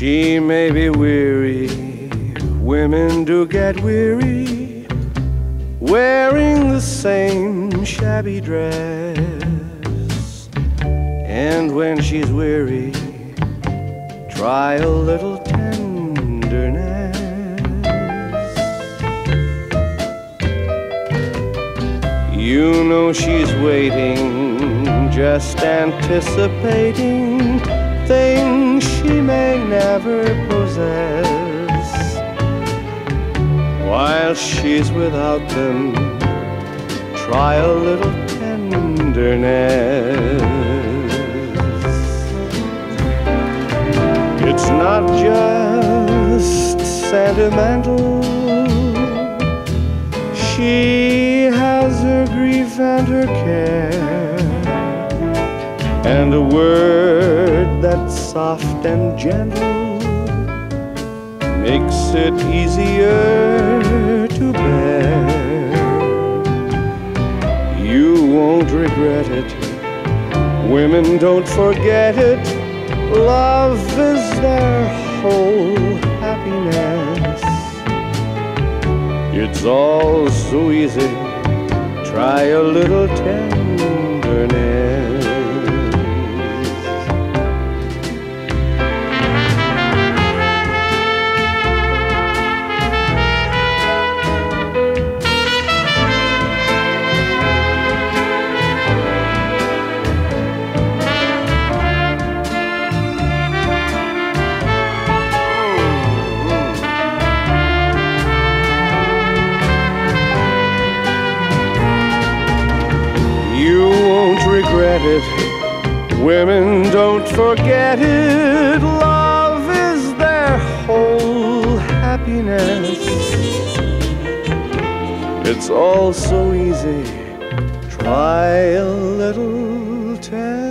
She may be weary, women do get weary, wearing the same shabby dress. And when she's weary, try a little tenderness. You know she's waiting, just anticipating things she may never possess. While she's without them, try a little tenderness. It's not just sentimental. She has her grief and her care, and a word that's soft and gentle makes it easier to bear. You won't regret it. Women don't forget it. Love is their whole happiness. It's all so easy. Try a little tenderness. Women don't forget it. Love is their whole happiness. It's all so easy. Try a little tenderness.